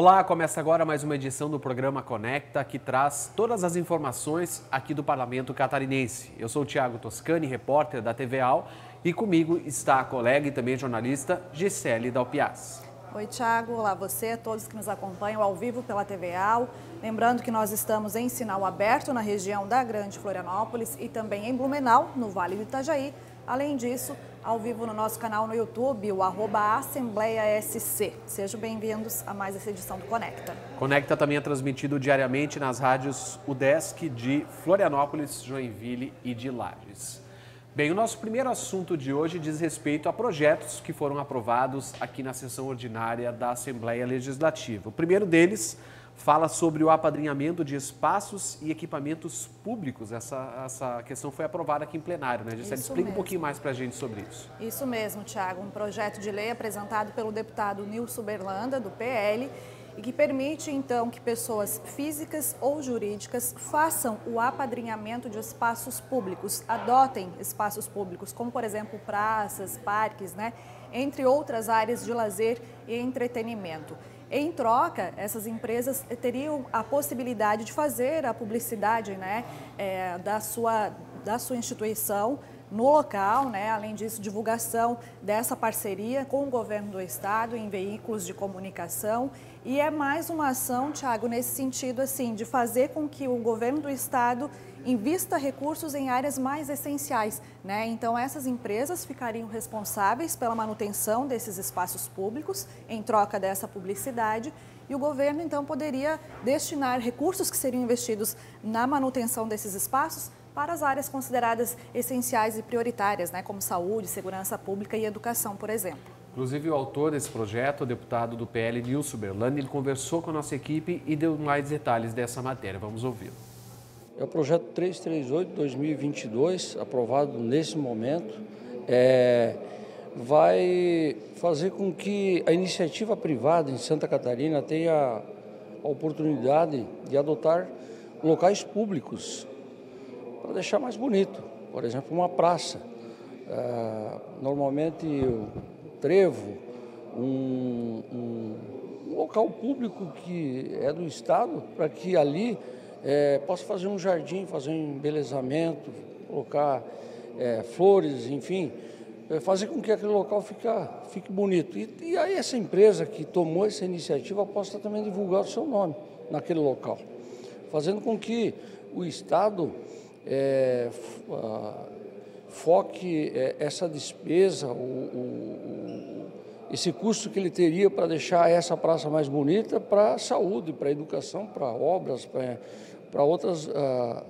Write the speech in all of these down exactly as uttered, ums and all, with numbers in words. Olá, começa agora mais uma edição do programa Conecta, que traz todas as informações aqui do Parlamento Catarinense. Eu sou o Thiago Toscani, repórter da T V A U, e comigo está a colega e também jornalista Gisele Dalpiaz. Oi, Thiago. Olá você, todos que nos acompanham ao vivo pela T V A U. Lembrando que nós estamos em sinal aberto na região da Grande Florianópolis e também em Blumenau, no Vale do Itajaí. Além disso, ao vivo no nosso canal no YouTube, o arroba Assembleia S C. Sejam bem-vindos a mais essa edição do Conecta. Conecta também é transmitido diariamente nas rádios U D E S C de Florianópolis, Joinville e de Lages. Bem, o nosso primeiro assunto de hoje diz respeito a projetos que foram aprovados aqui na sessão ordinária da Assembleia Legislativa. O primeiro deles fala sobre o apadrinhamento de espaços e equipamentos públicos. Essa, essa questão foi aprovada aqui em plenário, né, Gisele? Explica um pouquinho mais para a gente sobre isso. Isso mesmo, Thiago. Um projeto de lei apresentado pelo deputado Nilson Berlanda, do P L, e que permite, então, que pessoas físicas ou jurídicas façam o apadrinhamento de espaços públicos, adotem espaços públicos, como, por exemplo, praças, parques, né, entre outras áreas de lazer e entretenimento. Em troca, essas empresas teriam a possibilidade de fazer a publicidade, né, é, da sua, da sua instituição no local, né? Além disso, divulgação dessa parceria com o governo do estado em veículos de comunicação. E é mais uma ação, Thiago, nesse sentido, assim, de fazer com que o governo do estado invista recursos em áreas mais essenciais, né? Então, essas empresas ficariam responsáveis pela manutenção desses espaços públicos em troca dessa publicidade e o governo, então, poderia destinar recursos que seriam investidos na manutenção desses espaços para as áreas consideradas essenciais e prioritárias, né, como saúde, segurança pública e educação, por exemplo. Inclusive, o autor desse projeto, o deputado do P L, Nilson Berlani, ele conversou com a nossa equipe e deu mais detalhes dessa matéria. Vamos ouvi-lo. É o projeto trezentos e trinta e oito barra dois mil e vinte e dois, aprovado nesse momento, é, vai fazer com que a iniciativa privada em Santa Catarina tenha a oportunidade de adotar locais públicos para deixar mais bonito, por exemplo, uma praça, uh, normalmente um trevo, um, um, um local público que é do estado, para que ali eh, possa fazer um jardim, fazer um embelezamento, colocar eh, flores, enfim, fazer com que aquele local fique, fique bonito. E, e aí essa empresa que tomou essa iniciativa possa também divulgar o seu nome naquele local, fazendo com que o estado É, foque essa despesa, o, o, esse custo que ele teria para deixar essa praça mais bonita para a saúde, para a educação, para obras, para, para outras uh,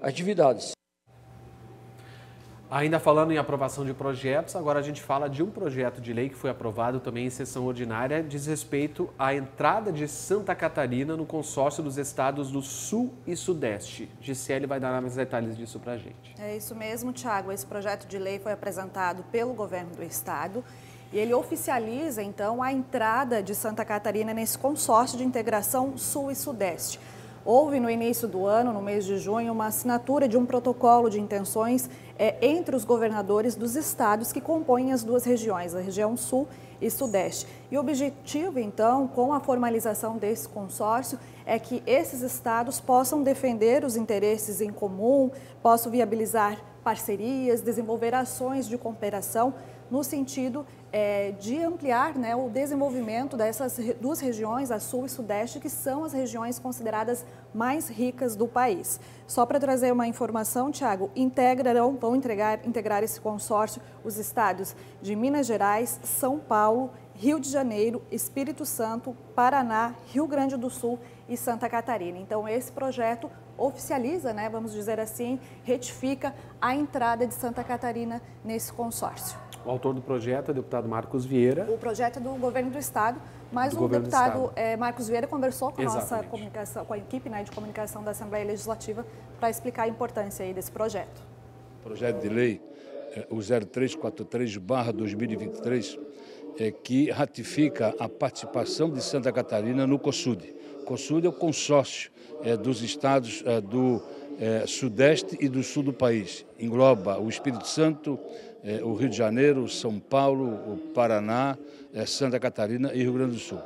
atividades. Ainda falando em aprovação de projetos, agora a gente fala de um projeto de lei que foi aprovado também em sessão ordinária, diz respeito à entrada de Santa Catarina no consórcio dos estados do Sul e Sudeste. Gisele vai dar mais detalhes disso para a gente. É isso mesmo, Thiago. Esse projeto de lei foi apresentado pelo governo do estado e ele oficializa, então, a entrada de Santa Catarina nesse consórcio de integração Sul e Sudeste. Houve no início do ano, no mês de junho, uma assinatura de um protocolo de intenções é, entre os governadores dos estados que compõem as duas regiões, a região Sul e Sudeste. E o objetivo, então, com a formalização desse consórcio, é que esses estados possam defender os interesses em comum, possam viabilizar parcerias, desenvolver ações de cooperação no sentido é, de ampliar, né, o desenvolvimento dessas duas regiões, a Sul e Sudeste, que são as regiões consideradas mais ricas do país. Só para trazer uma informação, Thiago, integrarão, vão entregar, integrar esse consórcio os estados de Minas Gerais, São Paulo, Rio de Janeiro, Espírito Santo, Paraná, Rio Grande do Sul e Santa Catarina. Então, esse projeto oficializa, né, vamos dizer assim, retifica a entrada de Santa Catarina nesse consórcio. O autor do projeto é o deputado Marcos Vieira. O projeto é do governo do estado, mas o deputado é, Marcos Vieira conversou com a nossa comunicação, com a equipe, né, de comunicação da Assembleia Legislativa para explicar a importância aí desse projeto. O projeto de lei, é, o trezentos e quarenta e três barra dois mil e vinte e três, é, que ratifica a participação de Santa Catarina no COSUD. COSUD é o consórcio é, dos estados é, do é, Sudeste e do Sul do país. Engloba o Espírito Santo, é, o Rio de Janeiro, São Paulo, o Paraná, é, Santa Catarina e Rio Grande do Sul.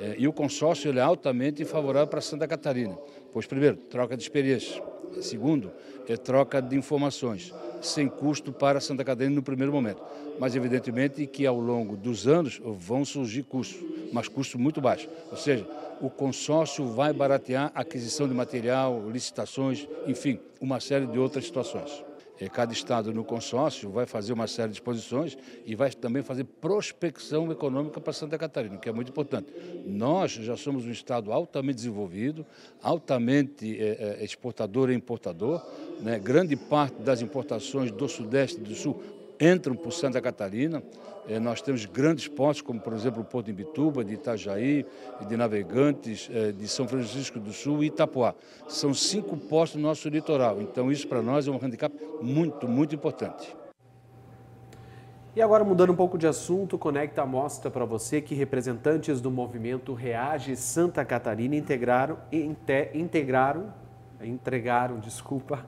É, e o consórcio ele é altamente favorável para Santa Catarina, pois, primeiro, troca de experiência. Segundo, é troca de informações, sem custo para Santa Catarina no primeiro momento. Mas, evidentemente, que ao longo dos anos vão surgir custos, mas custos muito baixos. Ou seja, o consórcio vai baratear a aquisição de material, licitações, enfim, uma série de outras situações. Cada estado no consórcio vai fazer uma série de exposições e vai também fazer prospecção econômica para Santa Catarina, que é muito importante. Nós já somos um estado altamente desenvolvido, altamente é, exportador e importador, né? Grande parte das importações do Sudeste e do Sul entram por Santa Catarina. É, nós temos grandes portos, como por exemplo o Porto de Imbituba, de Itajaí, de Navegantes, é, de São Francisco do Sul e Itapoá. São cinco portos no nosso litoral, então isso para nós é um handicap muito, muito importante. E agora, mudando um pouco de assunto, Conecta mostra para você que representantes do movimento Reage Santa Catarina integraram, inte, integraram entregaram desculpa,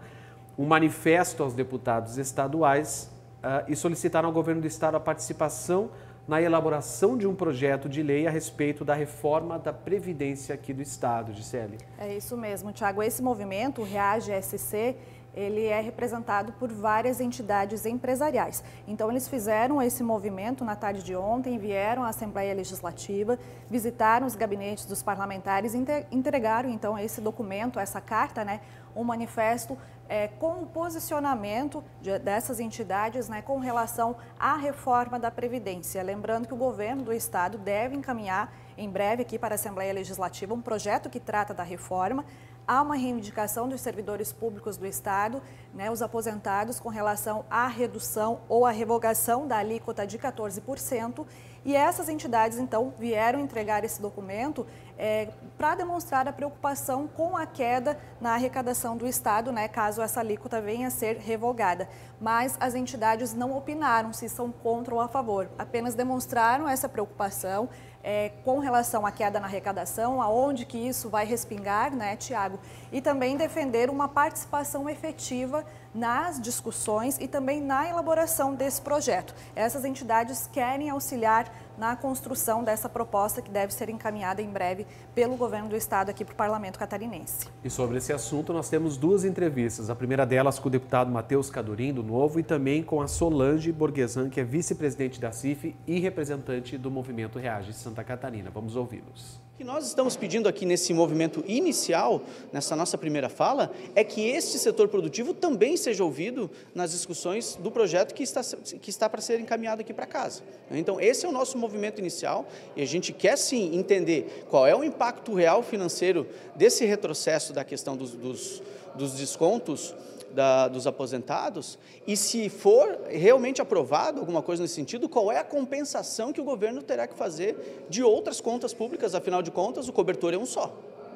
um manifesto aos deputados estaduais Uh, e solicitaram ao governo do estado a participação na elaboração de um projeto de lei a respeito da reforma da Previdência aqui do estado, Gisele. É isso mesmo, Thiago. Esse movimento, o Reage S C, ele é representado por várias entidades empresariais. Então, eles fizeram esse movimento na tarde de ontem, vieram à Assembleia Legislativa, visitaram os gabinetes dos parlamentares e entregaram, então, esse documento, essa carta, né, um manifesto É, com o posicionamento de, dessas entidades, né, com relação à reforma da Previdência. Lembrando que o governo do estado deve encaminhar em breve aqui para a Assembleia Legislativa um projeto que trata da reforma. Há uma reivindicação dos servidores públicos do estado, né, os aposentados, com relação à redução ou à revogação da alíquota de quatorze por cento. E essas entidades, então, vieram entregar esse documento é, para demonstrar a preocupação com a queda na arrecadação do estado, né, caso essa alíquota venha a ser revogada. Mas as entidades não opinaram se são contra ou a favor, apenas demonstraram essa preocupação é, com relação à queda na arrecadação, aonde que isso vai respingar, né, Thiago? E também defender uma participação efetiva nas discussões e também na elaboração desse projeto. Essas entidades querem auxiliar na construção dessa proposta que deve ser encaminhada em breve pelo governo do estado aqui para o parlamento catarinense. E sobre esse assunto nós temos duas entrevistas, a primeira delas com o deputado Matheus Cadurim, do Novo, e também com a Solange Borgesan, que é vice-presidente da C I F e representante do movimento Reage Santa Catarina. Vamos ouvi-los. O que nós estamos pedindo aqui nesse movimento inicial, nessa nossa primeira fala, é que este setor produtivo também seja ouvido nas discussões do projeto que está, que está para ser encaminhado aqui para casa. Então, esse é o nosso movimento inicial e a gente quer sim entender qual é o impacto real financeiro desse retrocesso da questão dos, dos, dos descontos Da, dos aposentados e, se for realmente aprovado alguma coisa nesse sentido, qual é a compensação que o governo terá que fazer de outras contas públicas, afinal de contas o cobertor é um só,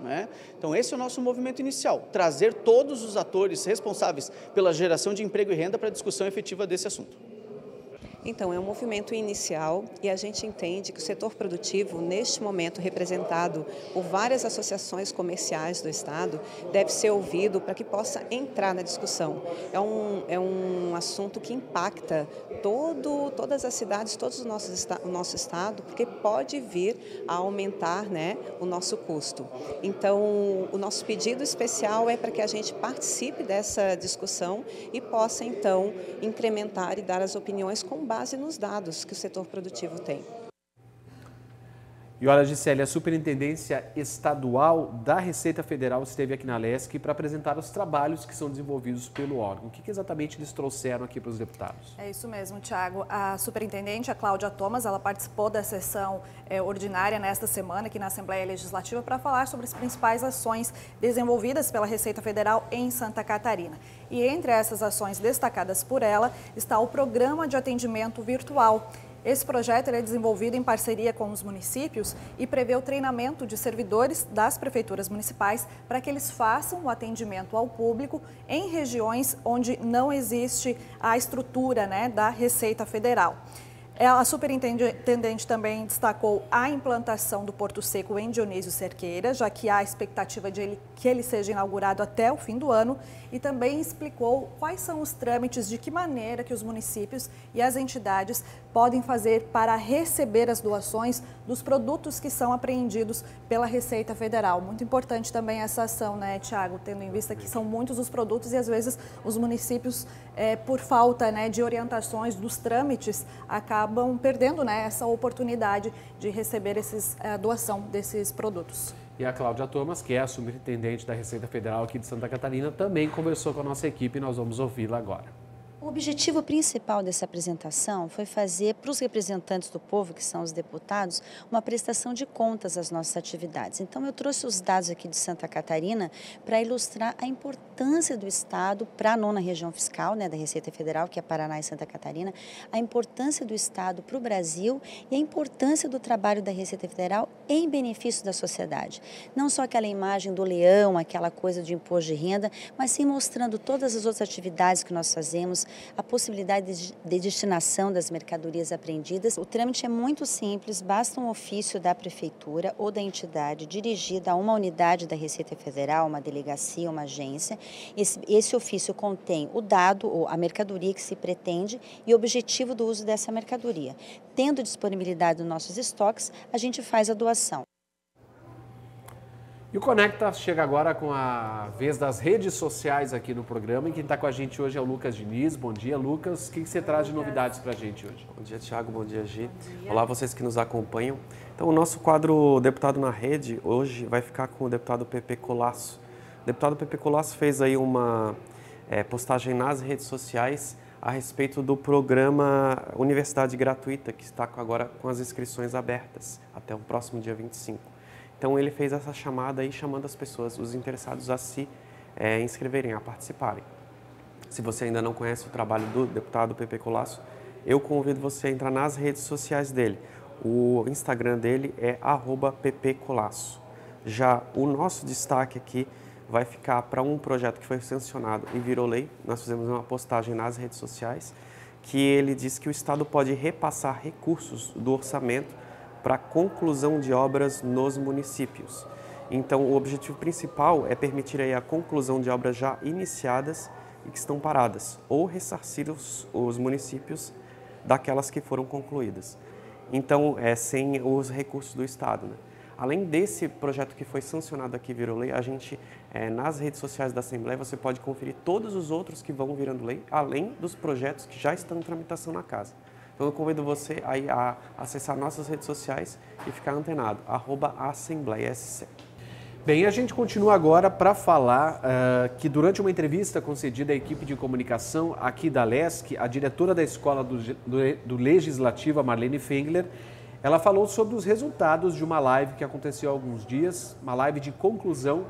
né? Então esse é o nosso movimento inicial, trazer todos os atores responsáveis pela geração de emprego e renda para a discussão efetiva desse assunto. Então, é um movimento inicial e a gente entende que o setor produtivo, neste momento representado por várias associações comerciais do estado, deve ser ouvido para que possa entrar na discussão. É um, é um assunto que impacta todo, todas as cidades, todo o nosso, o nosso estado, porque pode vir a aumentar, né, o nosso custo. Então, o nosso pedido especial é para que a gente participe dessa discussão e possa, então, incrementar e dar as opiniões com base base nos dados que o setor produtivo tem. E olha, Gisele, a Superintendência Estadual da Receita Federal esteve aqui na L E S C para apresentar os trabalhos que são desenvolvidos pelo órgão. O que, que exatamente eles trouxeram aqui para os deputados? É isso mesmo, Thiago. A superintendente, a Cláudia Thomas, ela participou da sessão é, ordinária nesta semana aqui na Assembleia Legislativa para falar sobre as principais ações desenvolvidas pela Receita Federal em Santa Catarina. E entre essas ações destacadas por ela está o Programa de Atendimento Virtual. Esse projeto é desenvolvido em parceria com os municípios e prevê o treinamento de servidores das prefeituras municipais para que eles façam o atendimento ao público em regiões onde não existe a estrutura, né, da Receita Federal. A superintendente também destacou a implantação do Porto Seco em Dionísio Cerqueira, já que há a expectativa de ele, que ele seja inaugurado até o fim do ano, e também explicou quais são os trâmites, de que maneira que os municípios e as entidades podem fazer para receber as doações dos produtos que são apreendidos pela Receita Federal. Muito importante também essa ação, né, Thiago, tendo em vista que são muitos os produtos e às vezes os municípios, é, por falta, né, de orientações dos trâmites, acabam acabam perdendo, né, essa oportunidade de receber esses, a doação desses produtos. E a Cláudia Thomas, que é a superintendente da Receita Federal aqui de Santa Catarina, também conversou com a nossa equipe e nós vamos ouvi-la agora. O objetivo principal dessa apresentação foi fazer para os representantes do povo, que são os deputados, uma prestação de contas das nossas atividades. Então, eu trouxe os dados aqui de Santa Catarina para ilustrar a importância do Estado para a nona região fiscal, né, da Receita Federal, que é Paraná e Santa Catarina, a importância do Estado para o Brasil e a importância do trabalho da Receita Federal em benefício da sociedade. Não só aquela imagem do leão, aquela coisa de imposto de renda, mas sim mostrando todas as outras atividades que nós fazemos, a possibilidade de destinação das mercadorias apreendidas. O trâmite é muito simples, basta um ofício da prefeitura ou da entidade dirigida a uma unidade da Receita Federal, uma delegacia, uma agência. Esse, esse ofício contém o dado, ou a mercadoria que se pretende e o objetivo do uso dessa mercadoria. Tendo disponibilidade dos nossos estoques, a gente faz a doação. E o Conecta chega agora com a vez das redes sociais aqui no programa, e quem está com a gente hoje é o Lucas Diniz. Bom dia, Lucas. O que você traz de novidades para a gente hoje? Bom dia, Thiago. Bom dia, Gi. Bom dia. Olá, vocês que nos acompanham. Então, o nosso quadro Deputado na Rede hoje vai ficar com o deputado Pepe Colasso. O deputado Pepe Colasso fez aí uma é, postagem nas redes sociais a respeito do programa Universidade Gratuita, que está agora com as inscrições abertas até o próximo dia vinte e cinco. Então, ele fez essa chamada aí, chamando as pessoas, os interessados a se é, inscreverem, a participarem. Se você ainda não conhece o trabalho do deputado Pepe Colasso, eu convido você a entrar nas redes sociais dele. O Instagram dele é arroba P P Colasso. Já o nosso destaque aqui vai ficar para um projeto que foi sancionado e virou lei. Nós fizemos uma postagem nas redes sociais, que ele diz que o Estado pode repassar recursos do orçamento para a conclusão de obras nos municípios. Então, o objetivo principal é permitir aí a conclusão de obras já iniciadas e que estão paradas, ou ressarcir os, os municípios daquelas que foram concluídas. Então, é sem os recursos do Estado, né? Além desse projeto que foi sancionado aqui, virou lei, a gente, é, nas redes sociais da Assembleia, você pode conferir todos os outros que vão virando lei, além dos projetos que já estão em tramitação na Casa. Então, eu convido você a acessar nossas redes sociais e ficar antenado, arroba Assembleia S C. Bem, a gente continua agora para falar uh, que durante uma entrevista concedida à equipe de comunicação aqui da L E S C, a diretora da Escola do, do, do Legislativo, Marlene Fengler, ela falou sobre os resultados de uma live que aconteceu há alguns dias, uma live de conclusão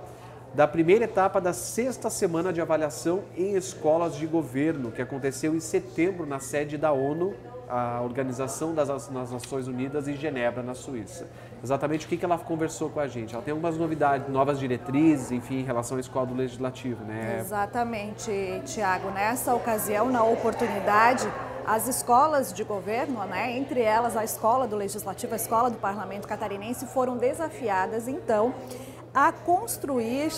da primeira etapa da sexta semana de avaliação em escolas de governo, que aconteceu em setembro na sede da ONU, a Organização das Nações Unidas, em Genebra, na Suíça. Exatamente o que ela conversou com a gente. Ela tem algumas novidades, novas diretrizes, enfim, em relação à escola do Legislativo, né? Exatamente, Thiago. Nessa ocasião, na oportunidade, as escolas de governo, né, entre elas a escola do Legislativo, a escola do Parlamento Catarinense, foram desafiadas, então, a construir...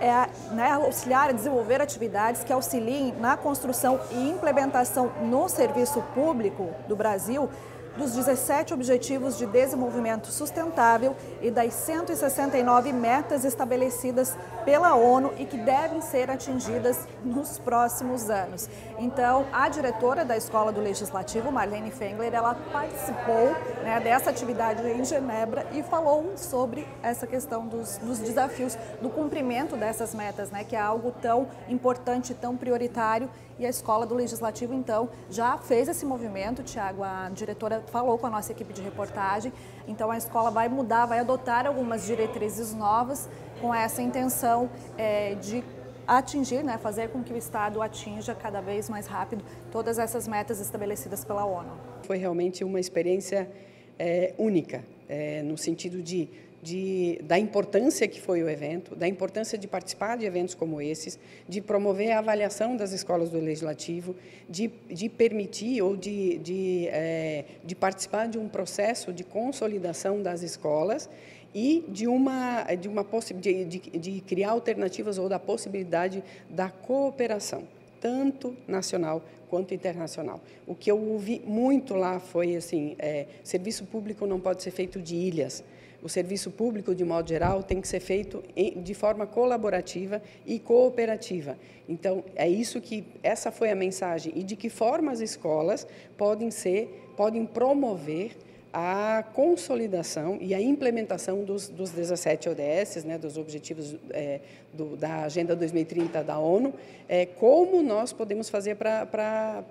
É, né, auxiliar a desenvolver atividades que auxiliem na construção e implementação no serviço público do Brasil dos dezessete Objetivos de Desenvolvimento Sustentável e das cento e sessenta e nove metas estabelecidas pela ONU e que devem ser atingidas nos próximos anos. Então, a diretora da Escola do Legislativo, Marlene Fengler, ela participou, né, dessa atividade em Genebra e falou sobre essa questão dos, dos desafios do cumprimento dessas metas, né, que é algo tão importante, tão prioritário. E a Escola do Legislativo, então, já fez esse movimento, Thiago, a diretora falou com a nossa equipe de reportagem. Então, a escola vai mudar, vai adotar algumas diretrizes novas com essa intenção é, de atingir, né, fazer com que o Estado atinja cada vez mais rápido todas essas metas estabelecidas pela ONU. Foi realmente uma experiência é, única, é, no sentido de de, da importância que foi o evento, da importância de participar de eventos como esses, de promover a avaliação das escolas do Legislativo, de, de permitir ou de, de, é, de participar de um processo de consolidação das escolas e de uma de uma de, de, de criar alternativas ou da possibilidade da cooperação, tanto nacional quanto internacional. O que eu ouvi muito lá foi assim, é, serviço público não pode ser feito de ilhas. O serviço público, de modo geral, tem que ser feito de forma colaborativa e cooperativa. Então, é isso que, essa foi a mensagem, e de que forma as escolas podem ser, podem promover a consolidação e a implementação dos, dos dezessete O D S, né, dos Objetivos é, do, da Agenda dois mil e trinta da ONU, é, como nós podemos fazer para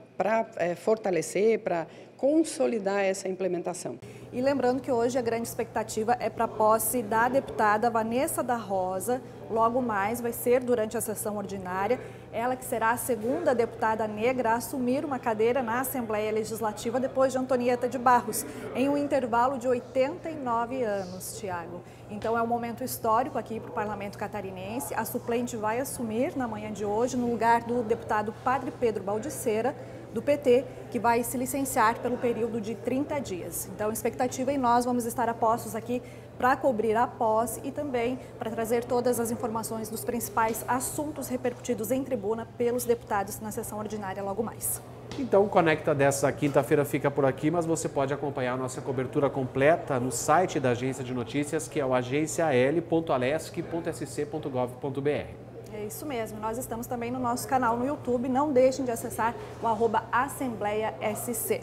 é, fortalecer, para consolidar essa implementação. E lembrando que hoje a grande expectativa é para a posse da deputada Vanessa da Rosa, logo mais vai ser durante a sessão ordinária, ela que será a segunda deputada negra a assumir uma cadeira na Assembleia Legislativa depois de Antonieta de Barros, em um intervalo de oitenta e nove anos, Thiago. Então é um momento histórico aqui para o Parlamento Catarinense, a suplente vai assumir na manhã de hoje no lugar do deputado Padre Pedro Baldiceira, do P T, que vai se licenciar pelo período de trinta dias. Então, expectativa em nós, vamos estar a postos aqui para cobrir a posse e também para trazer todas as informações dos principais assuntos repercutidos em tribuna pelos deputados na sessão ordinária logo mais. Então, o Conecta dessa quinta-feira fica por aqui, mas você pode acompanhar a nossa cobertura completa no site da Agência de Notícias, que é o agência l ponto alesc ponto s c ponto gov ponto b r. É isso mesmo, nós estamos também no nosso canal no YouTube, não deixem de acessar o arroba Assembleia S C.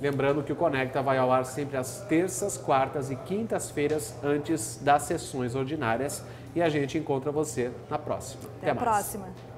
Lembrando que o Conecta vai ao ar sempre às terças, quartas e quintas-feiras antes das sessões ordinárias e a gente encontra você na próxima. Até, Até a mais. próxima.